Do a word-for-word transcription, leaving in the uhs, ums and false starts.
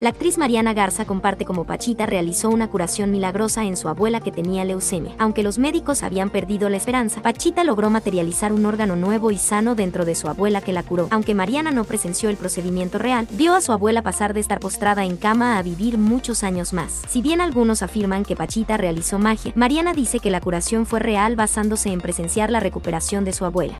La actriz Mariana Garza comparte cómo Pachita realizó una curación milagrosa en su abuela que tenía leucemia. Aunque los médicos habían perdido la esperanza, Pachita logró materializar un órgano nuevo y sano dentro de su abuela que la curó. Aunque Mariana no presenció el procedimiento real, vio a su abuela pasar de estar postrada en cama a vivir muchos años más. Si bien algunos afirman que Pachita realizó magia, Mariana dice que la curación fue real basándose en presenciar la recuperación de su abuela.